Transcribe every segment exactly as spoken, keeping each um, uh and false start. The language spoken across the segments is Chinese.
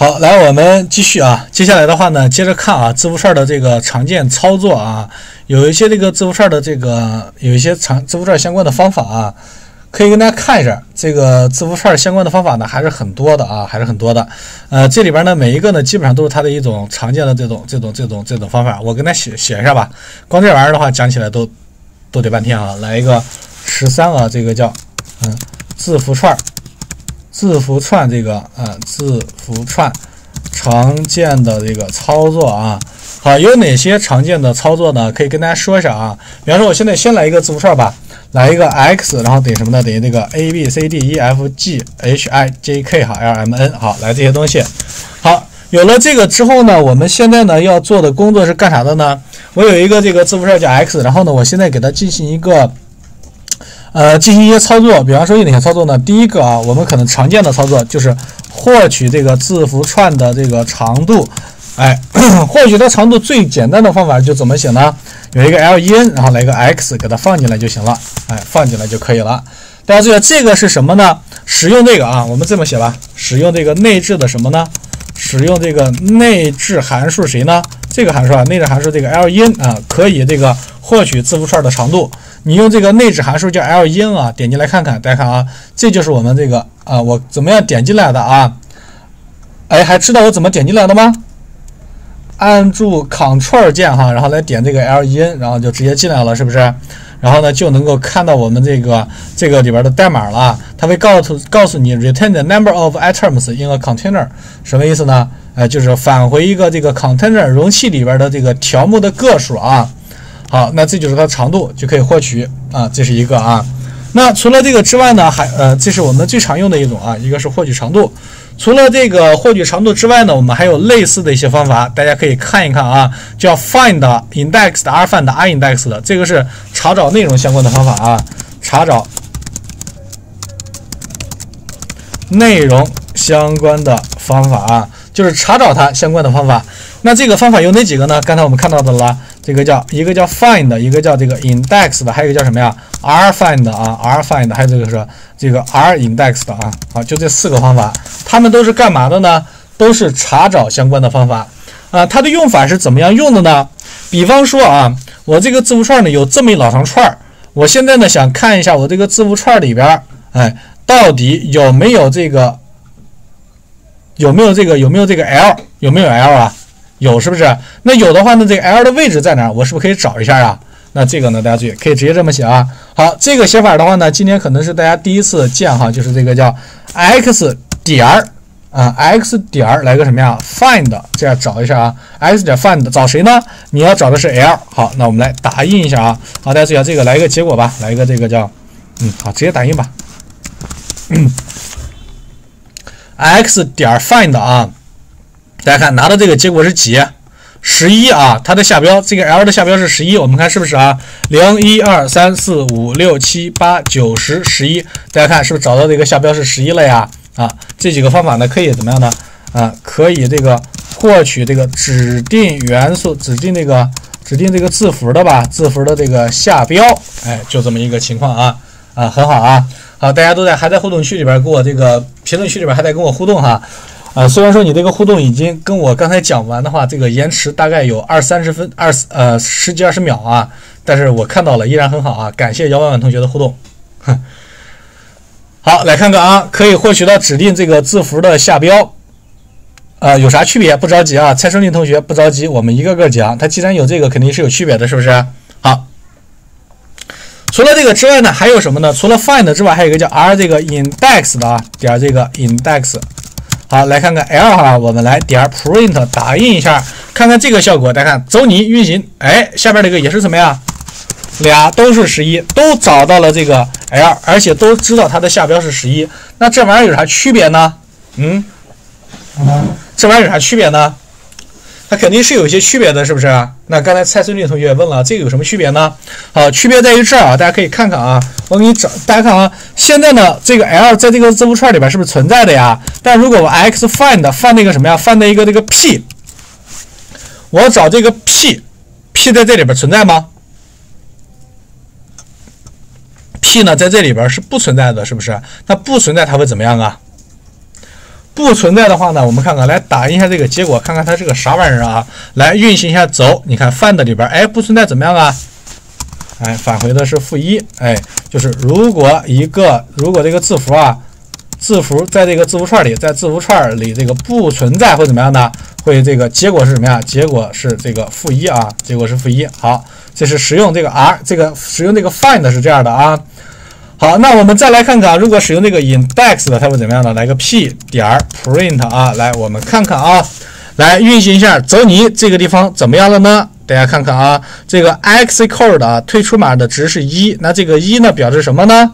好，来我们继续啊，接下来的话呢，接着看啊，字符串的这个常见操作啊，有一些这个字符串的这个有一些常字符串相关的方法啊，可以跟大家看一下，这个字符串相关的方法呢还是很多的啊，还是很多的。呃，这里边呢每一个呢基本上都是它的一种常见的这种这种这种这种方法，我跟大家写写一下吧。光这玩意儿的话讲起来都都得半天啊，来一个十三啊，这个叫嗯字符串。字符串这个，呃，字符串常见的这个操作啊，好，有哪些常见的操作呢？可以跟大家说一下啊。比方说，我现在先来一个字符串吧，来一个 x， 然后等于什么呢？等于那个 a b c d e f g h i j k 哈 l m n 好，来这些东西。好，有了这个之后呢，我们现在呢要做的工作是干啥的呢？我有一个这个字符串叫 x， 然后呢，我现在给它进行一个。呃，进行一些操作，比方说有哪些操作呢？第一个啊，我们可能常见的操作就是获取这个字符串的这个长度，哎，咳咳获取它长度最简单的方法就怎么写呢？有一个 len， 然后来一个 x， 给它放进来就行了，哎，放进来就可以了。大家注意，这个是什么呢？使用这个啊，我们这么写吧，使用这个内置的什么呢？使用这个内置函数谁呢？这个函数啊，内置函数这个 len 啊，可以这个获取字符串的长度。你用这个内置函数叫 len 啊，点进来看看，大家看啊，这就是我们这个啊，我怎么样点进来的啊？哎，还知道我怎么点进来的吗？按住 Ctrl 键哈，然后来点这个 len， 然后就直接进来了，是不是？然后呢，就能够看到我们这个这个里边的代码了啊。它会告诉告诉你 return the number of items in a container， 什么意思呢？哎、呃，就是返回一个这个 container 容器里边的这个条目的个数啊。好，那这就是它的长度，就可以获取啊，这是一个啊。那除了这个之外呢，还呃，这是我们最常用的一种啊，一个是获取长度。除了这个获取长度之外呢，我们还有类似的一些方法，大家可以看一看啊，叫 find index 的 rfind rindex 的，这个是查找内容相关的方法啊，查找内容相关的方法啊，就是查找它相关的方法。那这个方法有哪几个呢？刚才我们看到的了。这个叫一个叫 find， 一个叫这个 index 的，还有一个叫什么呀 ？rfind 啊 ，rfind， 还有这个是这个 rindex 的啊，好，就这四个方法，它们都是干嘛的呢？都是查找相关的方法啊、呃。它的用法是怎么样用的呢？比方说啊，我这个字符串呢有这么一老长串，我现在呢想看一下我这个字符串里边，哎，到底有没有这个有没有这个有没有这个 l 有没有 l 啊？有是不是？那有的话呢，这个 L 的位置在哪？我是不是可以找一下啊？那这个呢，大家注意，可以直接这么写啊。好，这个写法的话呢，今天可能是大家第一次见哈，就是这个叫 x 点啊 ，x 点来个什么呀 ？find 这样找一下啊 ，x 点 find 找谁呢？你要找的是 L。好，那我们来打印一下啊。好，大家注意啊，这个来一个结果吧，来一个这个叫嗯，好，直接打印吧。嗯、x 点 find 啊。大家看，拿到这个结果是几？ 十一啊，它的下标，这个 L 的下标是十一，我们看是不是啊？ 零、一、二、三、四、五、六、七、八、九、十、十一，大家看是不是找到这个下标是十一了呀？啊，这几个方法呢，可以怎么样呢？啊，可以这个获取这个指定元素、指定这个、指定这个字符的吧，字符的这个下标，哎，就这么一个情况啊，啊，很好啊，好，大家都在还在互动区里边跟我这个评论区里边还在跟我互动哈。呃，虽然说你这个互动已经跟我刚才讲完的话，这个延迟大概有二三十分二呃十几二十秒啊，但是我看到了，依然很好啊，感谢姚婉婉同学的互动。好，来看看啊，可以获取到指定这个字符的下标，呃，有啥区别？不着急啊，蔡胜利同学不着急，我们一个个讲。它既然有这个，肯定是有区别的，是不是？好。除了这个之外呢，还有什么呢？除了 find 之外，还有一个叫 r 这个 index 的啊，点这个 index。好，来看看 L 哈，我们来点 print 打印一下，看看这个效果。大家看，走你运行，哎，下边这个也是怎么样？俩都是十一，都找到了这个 L， 而且都知道它的下标是十一。那这玩意儿有啥区别呢？嗯，这玩意儿有啥区别呢？它肯定是有一些区别的，是不是？那刚才蔡孙丽同学也问了，这个有什么区别呢？好，区别在于这儿啊，大家可以看看啊，我给你找，大家看啊，现在呢，这个 L 在这个字符串里边是不是存在的呀？但如果我 x find 放那个什么呀，放那一个这个 p， 我找这个 p，p 在这里边存在吗 ？p 呢，在这里边是不存在的，是不是？那不存在它会怎么样啊？不存在的话呢，我们看看，来打印一下这个结果，看看它是个啥玩意儿啊？来运行一下走，你看 find 里边，哎，不存在怎么样啊？哎，返回的是负一，哎，就是如果一个如果这个字符啊，字符在这个字符串里，在字符串里这个不存在会怎么样呢？会这个结果是什么呀？结果是这个负一啊，结果是负一。好，这是使用这个 r 这个使用这个 find 是这样的啊。 好，那我们再来看看，如果使用这个 index 的，它会怎么样呢？来个 p 点 print 啊，来我们看看啊，来运行一下，走你这个地方怎么样了呢？大家看看啊，这个 exit code 啊，退出码的值是一，那这个一呢表示什么呢？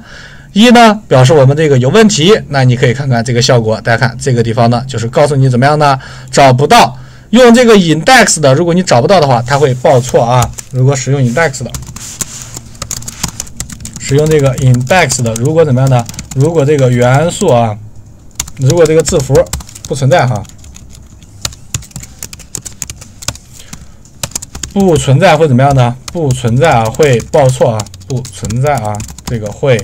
一呢表示我们这个有问题，那你可以看看这个效果，大家看这个地方呢，就是告诉你怎么样呢？找不到，用这个 index 的，如果你找不到的话，它会报错啊。如果使用 index 的。 使用这个 index 的，如果怎么样呢？如果这个元素啊，如果这个字符不存在哈，不存在会怎么样呢？不存在啊，会报错啊，不存在啊，这个会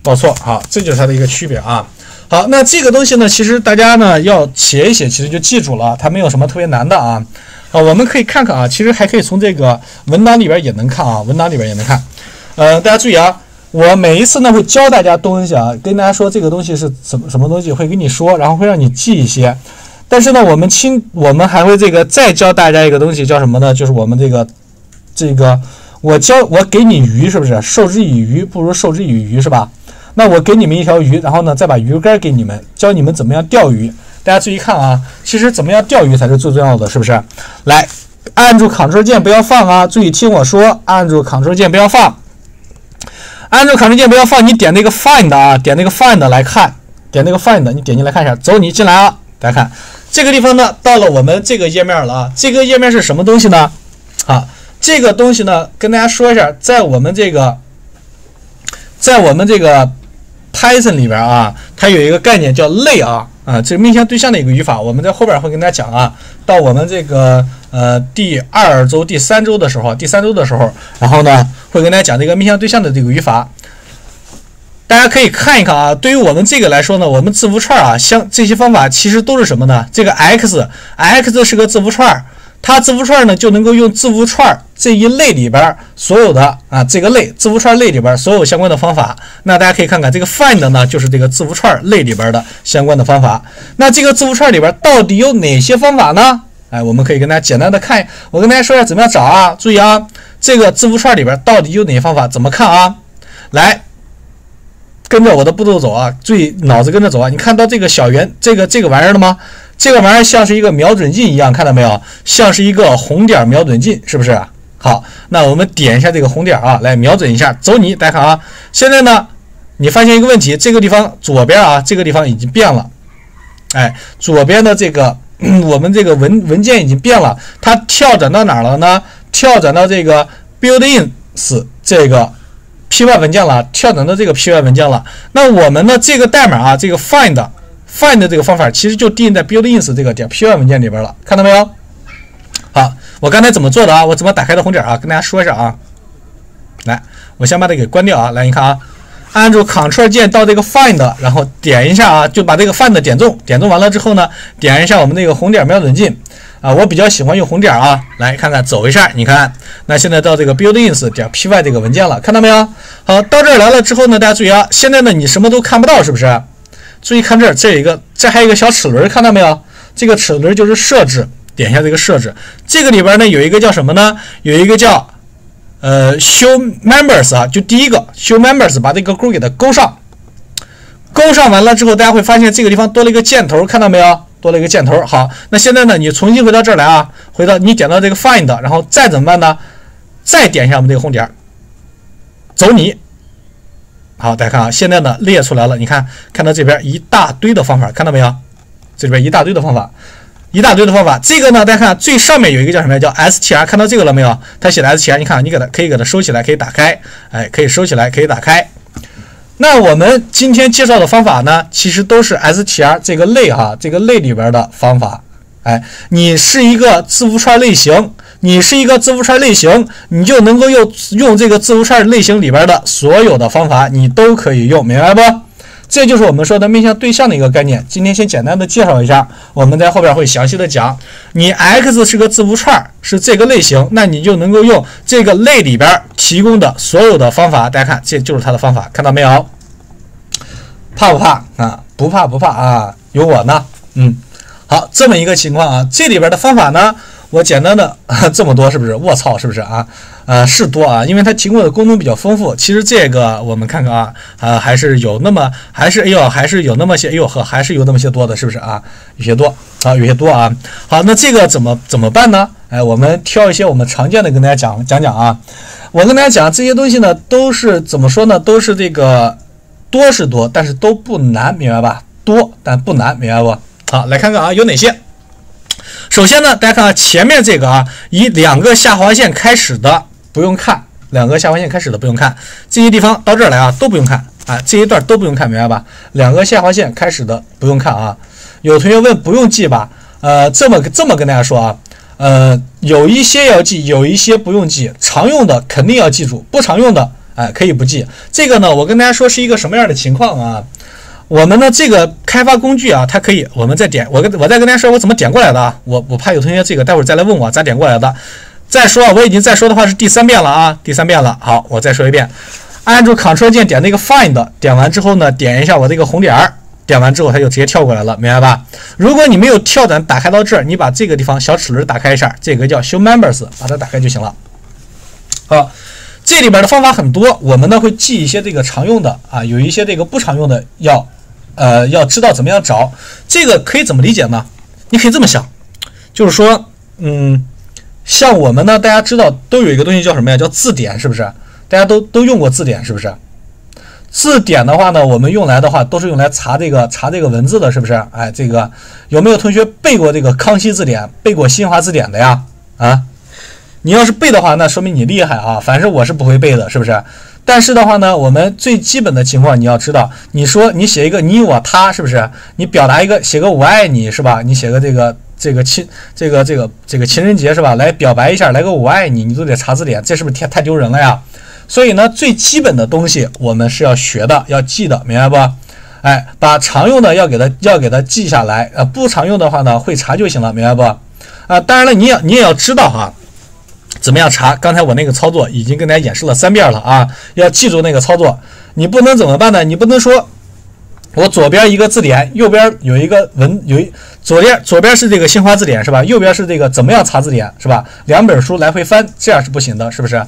报错。好，这就是它的一个区别啊。好，那这个东西呢，其实大家呢要写一写，其实就记住了，它没有什么特别难的啊。啊，我们可以看看啊，其实还可以从这个文档里边也能看啊，文档里边也能看。 呃，大家注意啊，我每一次呢会教大家东西啊，跟大家说这个东西是什么什么东西，会跟你说，然后会让你记一些。但是呢，我们亲，我们还会这个再教大家一个东西，叫什么呢？就是我们这个这个，我教我给你鱼，是不是？授之以鱼，不如授之以渔，是吧？那我给你们一条鱼，然后呢再把鱼竿给你们，教你们怎么样钓鱼。大家注意看啊，其实怎么样钓鱼才是最重要的，是不是？来，按住 Ctrl 键不要放啊，注意听我说，按住 Ctrl 键不要放。 按住 Ctrl 键不要放，你点那个 Find 啊，点那个 Find 来看，点那个 Find， 你点进来看一下。走，你进来啊，大家看这个地方呢，到了我们这个页面了啊。这个页面是什么东西呢？啊，这个东西呢，跟大家说一下，在我们这个，在我们这个 Python 里边啊，它有一个概念叫类啊，啊，这命向对象的一个语法，我们在后边会跟大家讲啊。到我们这个。 呃，第二周、第三周的时候，第三周的时候，然后呢，会跟大家讲这个面向对象的这个语法，大家可以看一看啊。对于我们这个来说呢，我们字符串啊，像这些方法其实都是什么呢？这个 x x 是个字符串，它字符串呢就能够用字符串这一类里边所有的啊这个类字符串类里边所有相关的方法。那大家可以看看这个 find 呢，就是这个字符串类里边的相关的方法。那这个字符串里边到底有哪些方法呢？ 哎，我们可以跟大家简单的看，我跟大家说一下怎么样找啊。注意啊，这个字符串里边到底有哪些方法，怎么看啊？来，跟着我的步骤走啊，注意脑子跟着走啊。你看到这个小圆，这个这个玩意儿了吗？这个玩意儿像是一个瞄准镜一样，看到没有？像是一个红点瞄准镜，是不是？好，那我们点一下这个红点啊，来瞄准一下，走你，大家看啊。现在呢，你发现一个问题，这个地方左边啊，这个地方已经变了，哎，左边的这个。 嗯、我们这个文文件已经变了，它跳转到哪了呢？跳转到这个 buildings 这个 py 文件了，跳转到这个 py 文件了。那我们的这个代码啊，这个 find find 这个方法其实就定在 buildings 这个点 py 文件里边了，看到没有？好，我刚才怎么做的啊？我怎么打开的红点啊？跟大家说一下啊。来，我先把它给关掉啊。来，你看啊。 按住 Ctrl 键到这个 Find， 然后点一下啊，就把这个 Find 点中。点中完了之后呢，点一下我们那个红点瞄准镜啊，我比较喜欢用红点啊。来看看，走一下，你看，那现在到这个 Buildings 点 py 这个文件了，看到没有？好，到这儿来了之后呢，大家注意啊，现在呢你什么都看不到，是不是？注意看这儿，这有一个，这还有一个小齿轮，看到没有？这个齿轮就是设置，点一下这个设置，这个里边呢有一个叫什么呢？有一个叫。 呃 ，show members 啊，就第一个 show members， 把这个勾给它勾上，勾上完了之后，大家会发现这个地方多了一个箭头，看到没有？多了一个箭头。好，那现在呢，你重新回到这儿来啊，回到你点到这个 find， 然后再怎么办呢？再点一下我们这个红点，走你。好，大家看啊，现在呢列出来了，你看看到这边一大堆的方法，看到没有？这里边一大堆的方法。 一大堆的方法，这个呢，大家看最上面有一个叫什么呀？叫 str， 看到这个了没有？它写的 str， 你看，你给它可以给它收起来，可以打开，哎，可以收起来，可以打开。那我们今天介绍的方法呢，其实都是 str 这个类哈，这个类里边的方法。哎，你是一个字符串类型，你是一个字符串类型，你就能够用用这个字符串类型里边的所有的方法，你都可以用，明白不？这就是我们说的面向对象的一个概念。今天先简单的介绍一下，我们在后边会详细的讲。你 X 是个字符串，是这个类型，那你就能够用这个类里边提供的所有的方法。大家看，这就是它的方法，看到没有？怕不怕啊？不怕不怕啊！有我呢。嗯，好，这么一个情况啊。这里边的方法呢？我简单的这么多是不是？卧槽，是不是啊？呃，是多啊，因为它提供的功能比较丰富。其实这个我们看看啊，啊、呃，还是有那么，还是哎呦，还是有那么些，哎呦呵，还是有那么些多的，是不是啊？有些多啊，有些多啊。好，那这个怎么怎么办呢？哎，我们挑一些我们常见的跟大家讲讲讲啊。我跟大家讲这些东西呢，都是怎么说呢？都是这个多是多，但是都不难，明白吧？多但不难，明白不？好，来看看啊，有哪些？首先呢，大家看啊，前面这个啊，以两个下划线开始的不用看，两个下划线开始的不用看，这些地方到这儿来啊都不用看啊，这一段都不用看，明白吧？两个下划线开始的不用看啊。有同学问不用记吧？呃，这么这么跟大家说啊，呃，有一些要记，有一些不用记，常用的肯定要记住，不常用的哎、呃、可以不记。这个呢，我跟大家说是一个什么样的情况啊？我们呢，这个开发工具啊，它可以，我们再点，我跟我再跟大家说，我怎么点过来的啊？我我怕有同学这个待会儿再来问我咋点过来的。再说啊，我已经再说的话是第三遍了啊，第三遍了。好，我再说一遍，按住 Ctrl 键点那个 Find， 点完之后呢，点一下我这个红点儿，点完之后它就直接跳过来了，明白吧？如果你没有跳转打开到这儿，你把这个地方小齿轮打开一下，这个叫 Show Members， 把它打开就行了。好。这里边的方法很多，我们呢会记一些这个常用的啊，有一些这个不常用的要，呃，要知道怎么样找。这个可以怎么理解呢？你可以这么想，就是说，嗯，像我们呢，大家知道都有一个东西叫什么呀？叫字典，是不是？大家都都用过字典，是不是？字典的话呢，我们用来的话都是用来查这个查这个文字的，是不是？哎，这个有没有同学背过这个康熙字典、背过新华字典的呀？啊？你要是背的话，那说明你厉害啊！反正我是不会背的，是不是？但是的话呢，我们最基本的情况你要知道，你说你写一个你我他，是不是？你表达一个写个我爱你，是吧？你写个这个这个亲这个这个这个情人节，是吧？来表白一下，来个我爱你，你都得查字典，这是不是太太丢人了呀？所以呢，最基本的东西我们是要学的，要记的，明白不？哎，把常用的要给它要给它记下来，呃，不常用的话呢，会查就行了，明白不？啊、呃，当然了，你也你也要知道哈。怎么样查？刚才我那个操作已经跟大家演示了三遍了啊！要记住那个操作，你不能怎么办呢？你不能说，我左边一个字典，右边有一个文，有一左边左边是这个新华字典是吧？右边是这个怎么样查字典是吧？两本书来回翻，这样是不行的，是不是？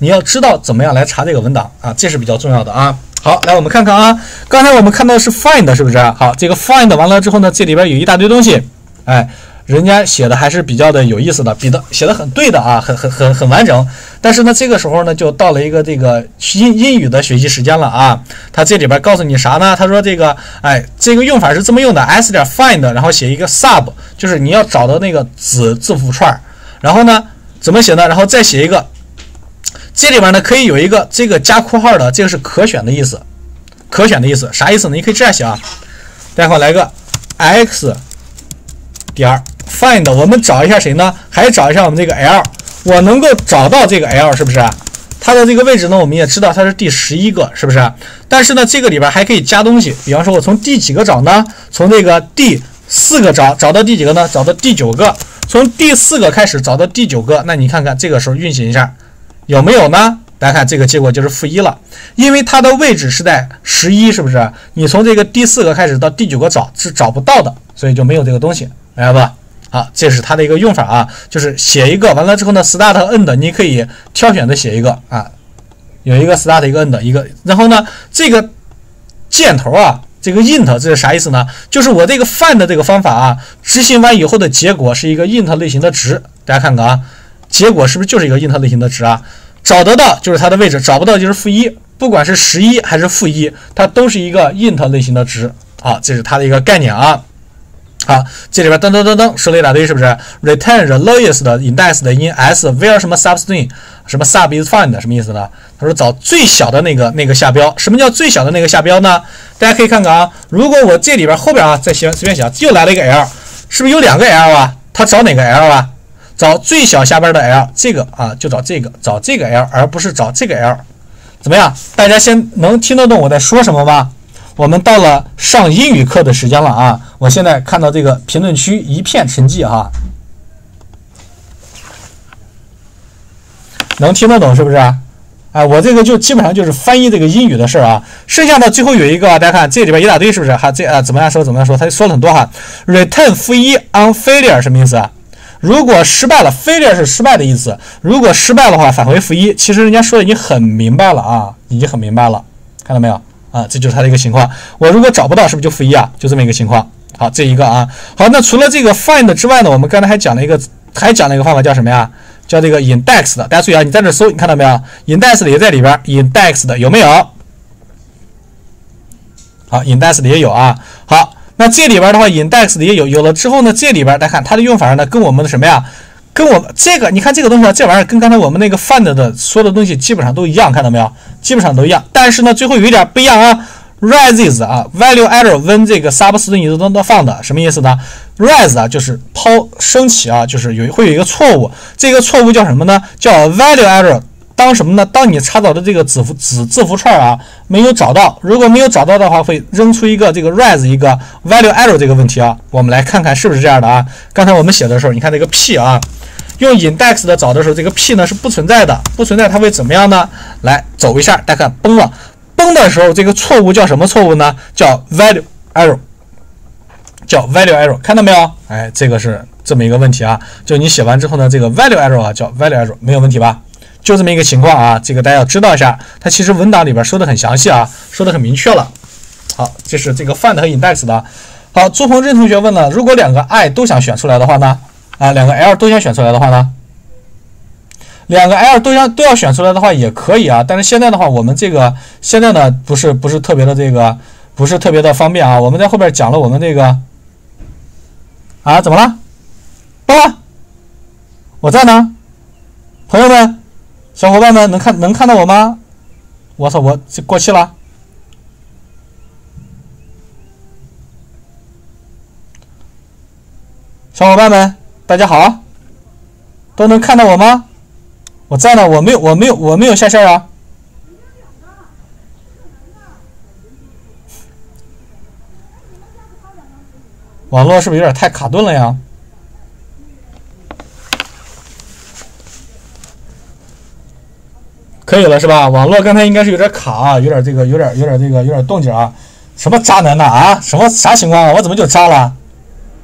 你要知道怎么样来查这个文档啊，这是比较重要的啊。好，来我们看看啊，刚才我们看到的是 find 是不是？好，这个 find 完了之后呢，这里边有一大堆东西，哎。人家写的还是比较的有意思的，比的写的很对的啊，很很很很完整。但是呢，这个时候呢，就到了一个这个英英语的学习时间了啊。他这里边告诉你啥呢？他说这个，哎，这个用法是这么用的 ：s 点 find， 然后写一个 sub， 就是你要找到那个子字符串。然后呢，怎么写呢？然后再写一个，这里边呢可以有一个这个加括号的，这个是可选的意思，可选的意思啥意思呢？你可以这样写啊，待会来个 x 点。find， 我们找一下谁呢？还找一下我们这个 L， 我能够找到这个 L 是不是？它的这个位置呢，我们也知道它是第十一个，是不是？但是呢，这个里边还可以加东西，比方说我从第几个找呢？从这个第四个找，找到第几个呢？找到第九个，从第四个开始找到第九个，那你看看这个时候运行一下，有没有呢？大家看这个结果就是负一了，因为它的位置是在十一，是不是？你从这个第四个开始到第九个找是找不到的，所以就没有这个东西，明白吧？啊，这是它的一个用法啊，就是写一个完了之后呢 ，start 和 end， 你可以挑选的写一个啊，有一个 start 一个 end 一个，然后呢，这个箭头啊，这个 int 这是啥意思呢？就是我这个 find 的这个方法啊，执行完以后的结果是一个 int 类型的值，大家看看啊，结果是不是就是一个 int 类型的值啊？找得到就是它的位置，找不到就是负一，不管是十一还是负一，它都是一个 int 类型的值啊，这是它的一个概念啊。好，这里边噔噔噔噔说了一大堆，是不是 ？Return the lowest index in s where 什么 substring 什么 sub is found 什么意思呢？他说找最小的那个那个下标。什么叫最小的那个下标呢？大家可以看看啊，如果我这里边后边啊再随随便写，又来了一个 l， 是不是有两个 l 啊？他找哪个 l 啊？找最小下边的 l， 这个啊就找这个，找这个 l， 而不是找这个 l。怎么样？大家先能听得懂我在说什么吗？我们到了上英语课的时间了啊！我现在看到这个评论区一片沉寂哈，能听得懂是不是？哎，我这个就基本上就是翻译这个英语的事儿啊。剩下的最后有一个、啊，大家看这里边一大堆是不是？哈，这啊怎么样说怎么样说，他说了很多哈。Return 负一 on failure 什么意思啊？如果失败了 ，failure 是失败的意思。如果失败的话，返回负一。其实人家说的已经很明白了啊，已经很明白了，看到没有？啊，这就是它的一个情况。我如果找不到，是不是就负一啊？就这么一个情况。好，这一个啊。好，那除了这个 find 之外呢，我们刚才还讲了一个，还讲了一个方法叫什么呀？叫这个 index 的。大家注意啊，你在这搜，你看到没有 ？index 的也在里边 ，index 的有没有？好 ，index 的也有啊。好，那这里边的话 ，index 的也有。有了之后呢，这里边大家看它的用法呢，跟我们的什么呀？跟我这个，你看这个东西啊，这玩意儿跟刚才我们那个 find 的说的东西基本上都一样，看到没有？基本上都一样。但是呢，最后有一点不一样啊 ，rises 啊 ，value error when 这个 substring 都都放的，什么意思呢 ？rise 啊，就是抛升起啊，就是有会有一个错误，这个错误叫什么呢？叫 value error。当什么呢？当你查找的这个子符子字符串啊没有找到，如果没有找到的话，会扔出一个这个 rise 一个 value error 这个问题啊。我们来看看是不是这样的啊？刚才我们写的时候，你看这个 p 啊。用 index 的找的时候，这个 p 呢是不存在的，不存在它会怎么样呢？来走一下，大家看崩了，崩的时候这个错误叫什么错误呢？叫 value error， 叫 value error， 看到没有？哎，这个是这么一个问题啊，就你写完之后呢，这个 value error 啊叫 value error， 没有问题吧？就这么一个情况啊，这个大家要知道一下，它其实文档里边说的很详细啊，说的很明确了。好，这是这个 find 和 index 的。好，朱鹏真同学问了，如果两个 i 都想选出来的话呢？啊，两个 L 都想选出来的话呢，两个 L 都想都要选出来的话也可以啊，但是现在的话，我们这个现在呢不是不是特别的这个不是特别的方便啊，我们在后边讲了我们这个啊怎么了？爸爸，我在呢，朋友们，小伙伴们能看能看到我吗？我操，我这过气了。小伙伴们。大家好，都能看到我吗？我在呢，我没有，我没有，我没有下线啊。网络是不是有点太卡顿了呀？可以了是吧？网络刚才应该是有点卡啊，有点这个，有点有点这个，有点动静啊。什么渣男呐啊？什么啥情况啊？我怎么就渣了？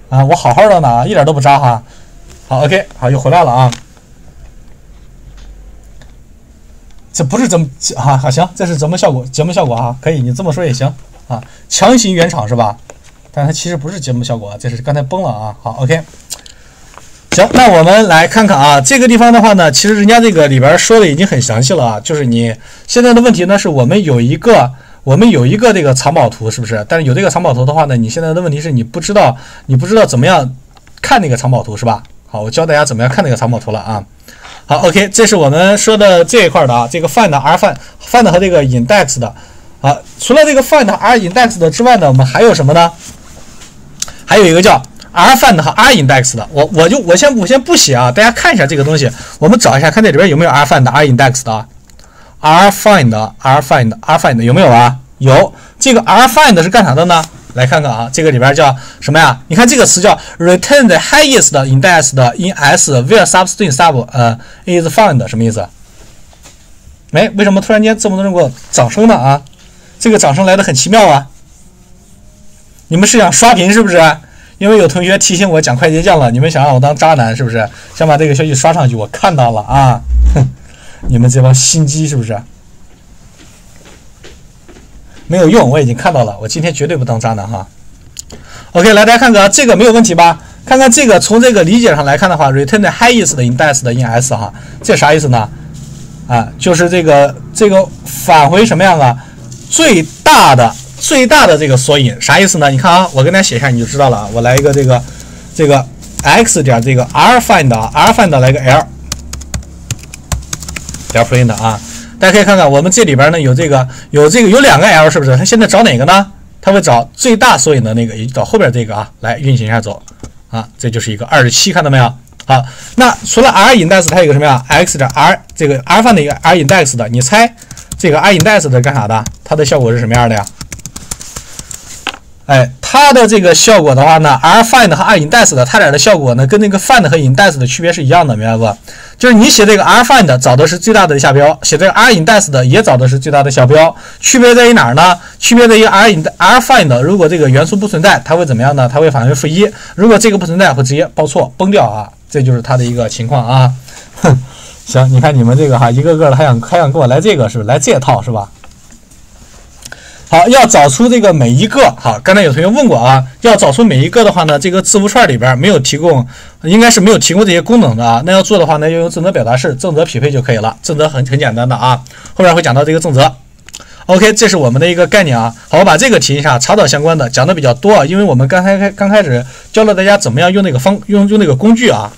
啊，我好好的呢，一点都不渣哈。好 ，OK， 好，又回来了啊。这不是怎么啊？好、啊、行，这是咱们效果，节目效果啊，可以，你这么说也行啊。强行圆场是吧？但它其实不是节目效果，这是刚才崩了啊。好 ，OK， 行，那我们来看看啊，这个地方的话呢，其实人家这个里边说的已经很详细了啊。就是你现在的问题呢，是我们有一个。我们有一个这个藏宝图，是不是？但是有这个藏宝图的话呢，你现在的问题是你不知道，你不知道怎么样看那个藏宝图，是吧？好，我教大家怎么样看那个藏宝图了啊。好 ，OK， 这是我们说的这一块的啊，这个 find r find find 和这个 index 的啊。除了这个 find r index 的之外呢，我们还有什么呢？还有一个叫 r find 和 r index 的。我我就我先我先不写啊，大家看一下这个东西，我们找一下看这里边有没有 r find r index 的啊。r find r find r find 有没有啊？有，这个 r find 是干啥的呢？来看看啊，这个里边叫什么呀？你看这个词叫 return the highest index in S where substring sub 呃 is found 什么意思？哎，为什么突然间这么多人给我掌声呢啊？这个掌声来的很奇妙啊！你们是想刷屏是不是？因为有同学提醒我讲快捷键了，你们想让我当渣男是不是？想把这个消息刷上去，我看到了啊！哼。你们这帮心机是不是没有用？我已经看到了，我今天绝对不当渣男哈。OK， 来大家看看这个没有问题吧？看看这个，从这个理解上来看的话 ，return the highest index in S 哈，这啥意思呢？啊，就是这个这个返回什么样啊？最大的最大的这个索引啥意思呢？你看啊，我跟大家写一下你就知道了啊。我来一个这个这个 x 点这个 r find 啊 ，r find 来个 l。点 print 啊，大家可以看看，我们这里边呢有这个有这个有两个 L 是不是？它现在找哪个呢？它会找最大索引的那个，也就找后边这个啊，来运行一下走啊，这就是一个二十七，看到没有？好，那除了 R index 它有个什么呀 ？X 点 R 这个 R 放的一个 R index 的，你猜这个 R index 的干啥的？它的效果是什么样的呀？哎，它的这个效果的话呢 ，rfind 和 rindex 的它俩的效果呢，跟那个 find 和 index 的区别是一样的，明白不？就是你写这个 rfind 找的是最大的下标，写这个 rindex 的也找的是最大的下标，区别在于哪儿呢？区别在于 rfind 如果这个元素不存在，它会怎么样呢？它会返回负一。如果这个不存在，会直接报错崩掉啊，这就是它的一个情况啊。行，你看你们这个哈，一个个的还想还想给我来这个是不是？来这套是吧？好，要找出这个每一个哈，刚才有同学问过啊，要找出每一个的话呢，这个字符串里边没有提供，应该是没有提供这些功能的啊。那要做的话呢，要用正则表达式正则匹配就可以了，正则很很简单的啊，后面会讲到这个正则。OK， 这是我们的一个概念啊。好，我把这个提一下，查找相关的讲的比较多啊，因为我们刚才刚开始教了大家怎么样用那个方用用那个工具啊。